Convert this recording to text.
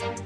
works.